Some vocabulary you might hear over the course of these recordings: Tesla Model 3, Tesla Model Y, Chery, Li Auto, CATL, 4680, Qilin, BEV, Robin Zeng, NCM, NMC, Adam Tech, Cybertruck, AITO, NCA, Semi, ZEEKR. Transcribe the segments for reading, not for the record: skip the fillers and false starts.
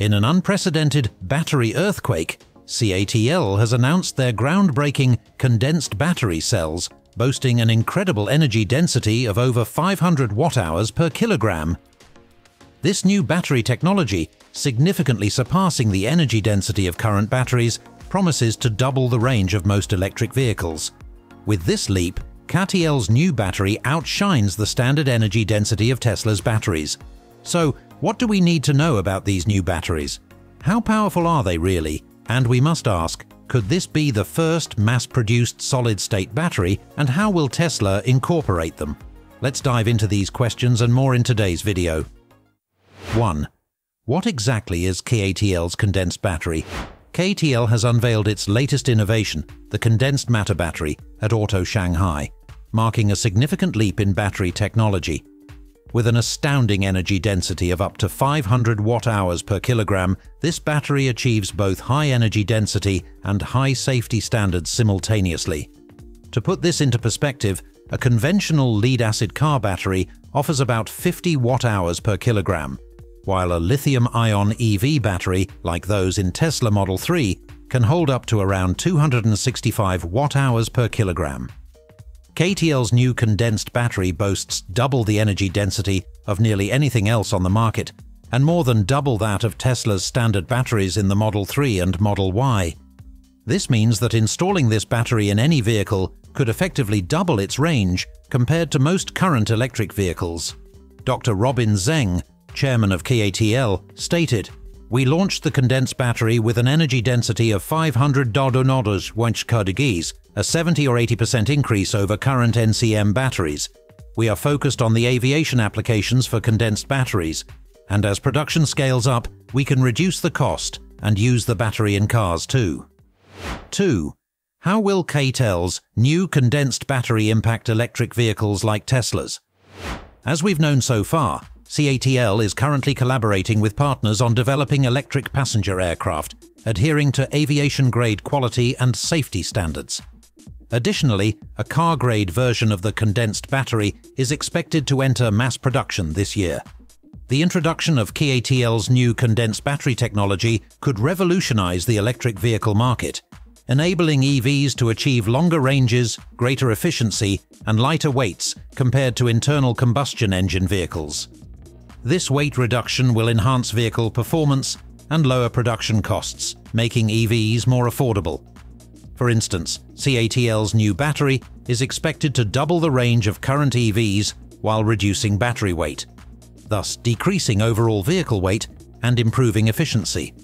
In an unprecedented battery earthquake, CATL has announced their groundbreaking condensed battery cells, boasting an incredible energy density of over 500 watt-hours per kilogram. This new battery technology, significantly surpassing the energy density of current batteries, promises to double the range of most electric vehicles. With this leap, CATL's new battery outshines the standard energy density of Tesla's batteries. So, what do we need to know about these new batteries? How powerful are they really? And we must ask, could this be the first mass-produced solid-state battery, and how will Tesla incorporate them? Let's dive into these questions and more in today's video. 1. What exactly is CATL's condensed battery? CATL has unveiled its latest innovation, the condensed matter battery, at AITO Shanghai, marking a significant leap in battery technology. With an astounding energy density of up to 500 watt-hours per kilogram, this battery achieves both high energy density and high safety standards simultaneously. To put this into perspective, a conventional lead-acid car battery offers about 50 watt-hours per kilogram, while a lithium-ion EV battery, like those in Tesla Model 3, can hold up to around 265 watt-hours per kilogram. CATL's new condensed battery boasts double the energy density of nearly anything else on the market, and more than double that of Tesla's standard batteries in the Model 3 and Model Y. This means that installing this battery in any vehicle could effectively double its range compared to most current electric vehicles. Dr. Robin Zeng, chairman of CATL, stated, "We launched the condensed battery with an energy density of 500 watt-hours, a 70 or 80% increase over current NCM batteries. We are focused on the aviation applications for condensed batteries, and as production scales up, we can reduce the cost and use the battery in cars too." 2. How will CATL's new condensed battery impact electric vehicles like Tesla's? As we've known so far, CATL is currently collaborating with partners on developing electric passenger aircraft, adhering to aviation-grade quality and safety standards. Additionally, a car-grade version of the condensed battery is expected to enter mass production this year. The introduction of CATL's new condensed battery technology could revolutionize the electric vehicle market, enabling EVs to achieve longer ranges, greater efficiency, and lighter weights compared to internal combustion engine vehicles. This weight reduction will enhance vehicle performance and lower production costs, making EVs more affordable. For instance, CATL's new battery is expected to double the range of current EVs while reducing battery weight, thus decreasing overall vehicle weight and improving efficiency.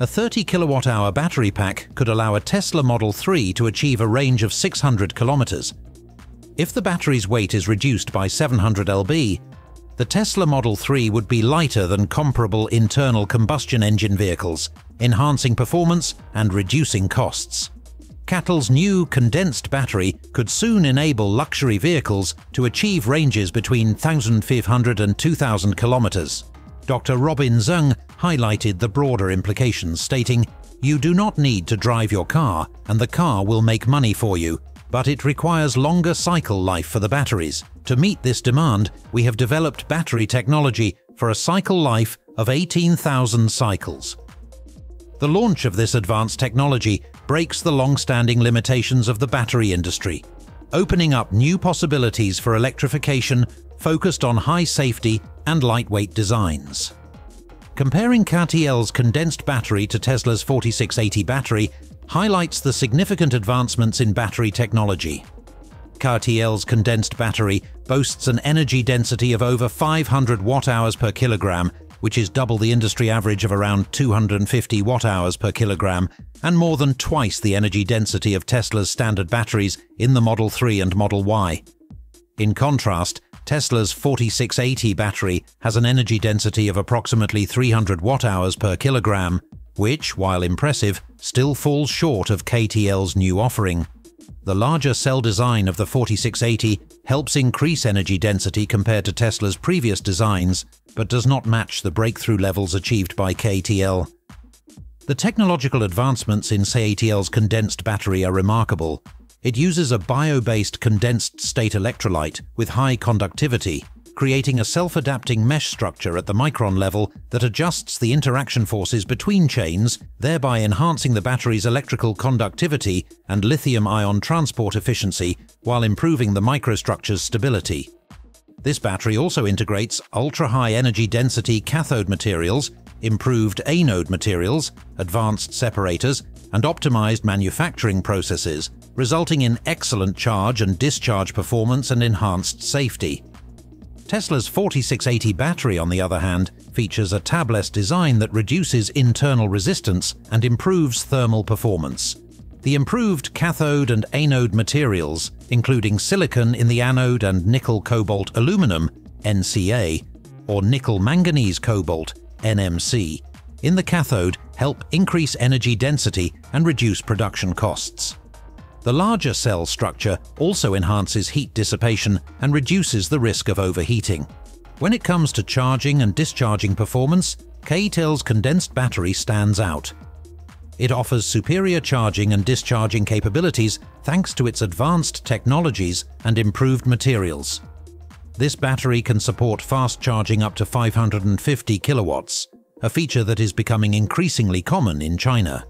A 30 kilowatt-hour battery pack could allow a Tesla Model 3 to achieve a range of 600 kilometers. If the battery's weight is reduced by 700 lb, the Tesla Model 3 would be lighter than comparable internal combustion engine vehicles, enhancing performance and reducing costs. CATL's new condensed battery could soon enable luxury vehicles to achieve ranges between 1,500 and 2,000 kilometers. Dr. Robin Zeng highlighted the broader implications, stating, "You do not need to drive your car, and the car will make money for you, but it requires longer cycle life for the batteries. To meet this demand, we have developed battery technology for a cycle life of 18,000 cycles." The launch of this advanced technology breaks the long-standing limitations of the battery industry, opening up new possibilities for electrification focused on high safety and lightweight designs. Comparing CATL's condensed battery to Tesla's 4680 battery highlights the significant advancements in battery technology. CATL's condensed battery boasts an energy density of over 500 watt-hours per kilogram, which is double the industry average of around 250 watt-hours per kilogram, and more than twice the energy density of Tesla's standard batteries in the Model 3 and Model Y. In contrast, Tesla's 4680 battery has an energy density of approximately 300 watt-hours per kilogram, which, while impressive, still falls short of CATL's new offering. The larger cell design of the 4680 helps increase energy density compared to Tesla's previous designs, but does not match the breakthrough levels achieved by CATL. The technological advancements in CATL's condensed battery are remarkable. It uses a bio-based condensed-state electrolyte with high conductivity, creating a self-adapting mesh structure at the micron level that adjusts the interaction forces between chains, thereby enhancing the battery's electrical conductivity and lithium-ion transport efficiency while improving the microstructure's stability. This battery also integrates ultra-high energy density cathode materials, improved anode materials, advanced separators, and optimized manufacturing processes, resulting in excellent charge and discharge performance and enhanced safety. Tesla's 4680 battery, on the other hand, features a tabless design that reduces internal resistance and improves thermal performance. The improved cathode and anode materials, including silicon in the anode and nickel-cobalt-aluminum (NCA) or nickel-manganese-cobalt (NMC) in the cathode, help increase energy density and reduce production costs. The larger cell structure also enhances heat dissipation and reduces the risk of overheating. When it comes to charging and discharging performance, CATL's condensed battery stands out. It offers superior charging and discharging capabilities thanks to its advanced technologies and improved materials. This battery can support fast charging up to 550 kilowatts, a feature that is becoming increasingly common in China.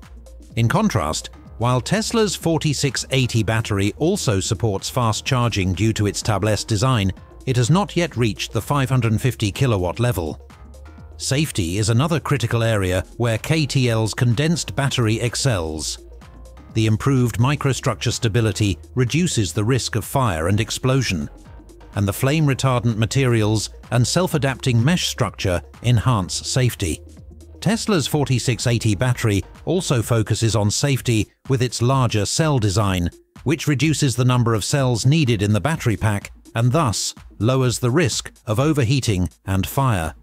In contrast, while Tesla's 4680 battery also supports fast charging due to its tabless design, it has not yet reached the 550 kilowatt level. Safety is another critical area where CATL's condensed battery excels. The improved microstructure stability reduces the risk of fire and explosion, and the flame retardant materials and self-adapting mesh structure enhance safety. Tesla's 4680 battery also focuses on safety with its larger cell design, which reduces the number of cells needed in the battery pack and thus lowers the risk of overheating and fire.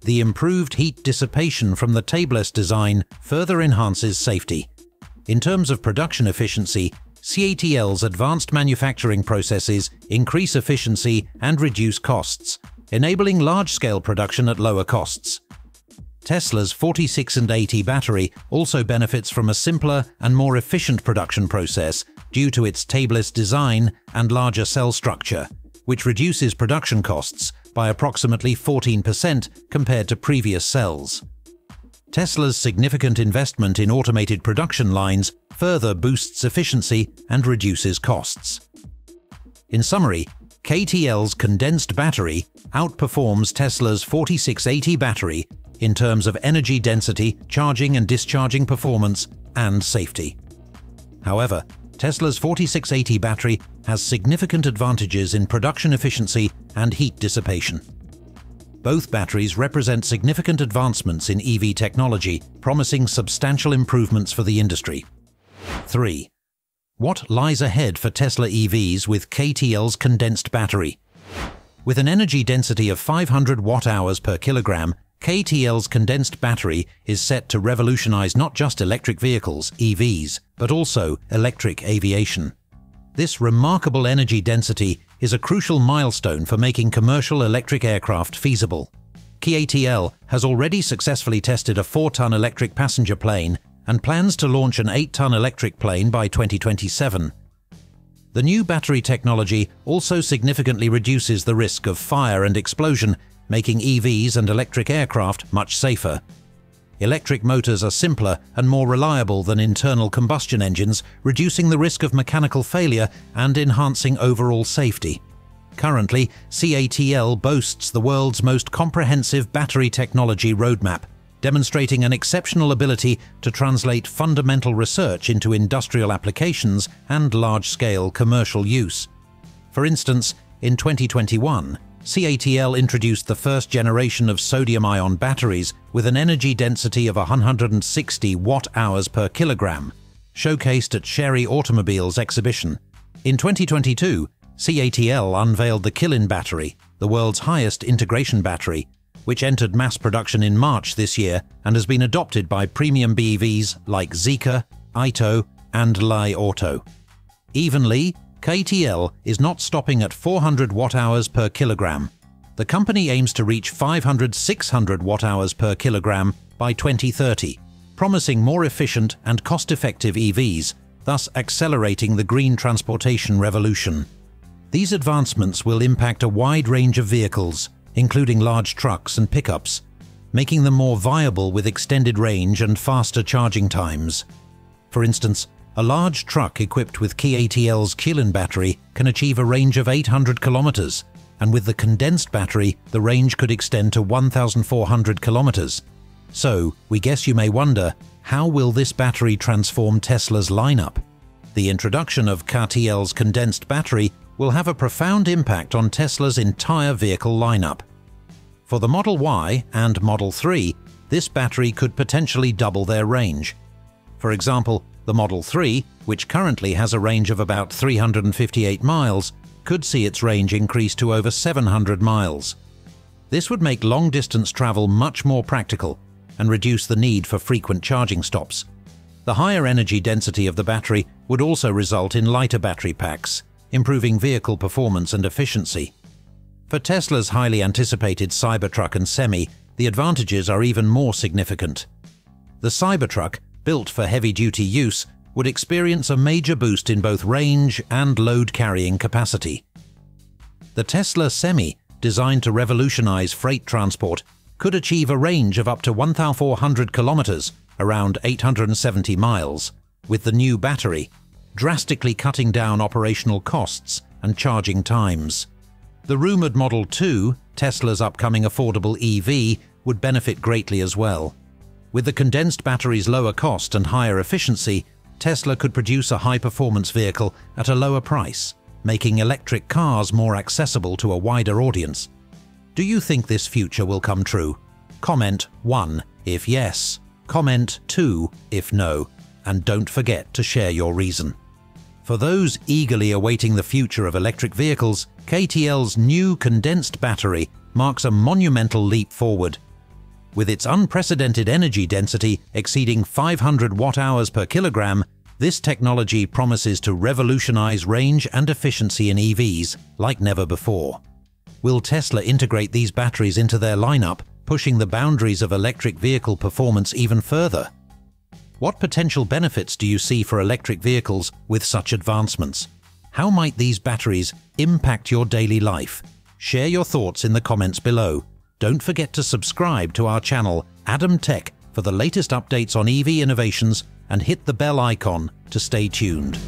The improved heat dissipation from the tabless design further enhances safety. In terms of production efficiency, CATL's advanced manufacturing processes increase efficiency and reduce costs, enabling large-scale production at lower costs. Tesla's 4680 battery also benefits from a simpler and more efficient production process due to its tabless design and larger cell structure, which reduces production costs by approximately 14% compared to previous cells. Tesla's significant investment in automated production lines further boosts efficiency and reduces costs. In summary, CATL's condensed battery outperforms Tesla's 4680 battery in terms of energy density, charging and discharging performance, and safety. However, Tesla's 4680 battery has significant advantages in production efficiency and heat dissipation. Both batteries represent significant advancements in EV technology, promising substantial improvements for the industry. 3. What lies ahead for Tesla EVs with CATL's condensed battery? With an energy density of 500 watt-hours per kilogram, CATL's condensed battery is set to revolutionize not just electric vehicles, EVs, but also electric aviation. This remarkable energy density is a crucial milestone for making commercial electric aircraft feasible. CATL has already successfully tested a 4-ton electric passenger plane and plans to launch an 8-ton electric plane by 2027. The new battery technology also significantly reduces the risk of fire and explosion, making EVs and electric aircraft much safer. Electric motors are simpler and more reliable than internal combustion engines, reducing the risk of mechanical failure and enhancing overall safety. Currently, CATL boasts the world's most comprehensive battery technology roadmap, demonstrating an exceptional ability to translate fundamental research into industrial applications and large-scale commercial use. For instance, in 2021, CATL introduced the first generation of sodium-ion batteries with an energy density of 160 watt-hours per kilogram, showcased at Chery Automobiles exhibition. In 2022, CATL unveiled the Qilin battery, the world's highest integration battery, which entered mass production in March this year and has been adopted by premium BEVs like ZEEKR, AITO, and Li Auto. Evenly, CATL is not stopping at 400 watt-hours per kilogram. The company aims to reach 500–600 watt-hours per kilogram by 2030, promising more efficient and cost-effective EVs, thus accelerating the green transportation revolution. These advancements will impact a wide range of vehicles, including large trucks and pickups, making them more viable with extended range and faster charging times. For instance, a large truck equipped with CATL's Qilin battery can achieve a range of 800 kilometers, and with the condensed battery, the range could extend to 1,400 kilometers. So, we guess you may wonder, how will this battery transform Tesla's lineup? The introduction of CATL's condensed battery will have a profound impact on Tesla's entire vehicle lineup. For the Model Y and Model 3, this battery could potentially double their range. For example, the Model 3, which currently has a range of about 358 miles, could see its range increase to over 700 miles. This would make long-distance travel much more practical and reduce the need for frequent charging stops. The higher energy density of the battery would also result in lighter battery packs, improving vehicle performance and efficiency. For Tesla's highly anticipated Cybertruck and Semi, the advantages are even more significant. The Cybertruck, built for heavy-duty use, would experience a major boost in both range and load-carrying capacity. The Tesla Semi, designed to revolutionize freight transport, could achieve a range of up to 1,400 kilometers, around 870 miles, with the new battery, drastically cutting down operational costs and charging times. The rumored Model 2, Tesla's upcoming affordable EV, would benefit greatly as well. With the condensed battery's lower cost and higher efficiency, Tesla could produce a high-performance vehicle at a lower price, making electric cars more accessible to a wider audience. Do you think this future will come true? Comment 1 if yes, comment 2 if no, and don't forget to share your reason. For those eagerly awaiting the future of electric vehicles, CATL's new condensed battery marks a monumental leap forward. With its unprecedented energy density exceeding 500 watt-hours per kilogram, this technology promises to revolutionize range and efficiency in EVs like never before. Will Tesla integrate these batteries into their lineup, pushing the boundaries of electric vehicle performance even further? What potential benefits do you see for electric vehicles with such advancements? How might these batteries impact your daily life? Share your thoughts in the comments below. Don't forget to subscribe to our channel, Adam Tech, for the latest updates on EV innovations, and hit the bell icon to stay tuned.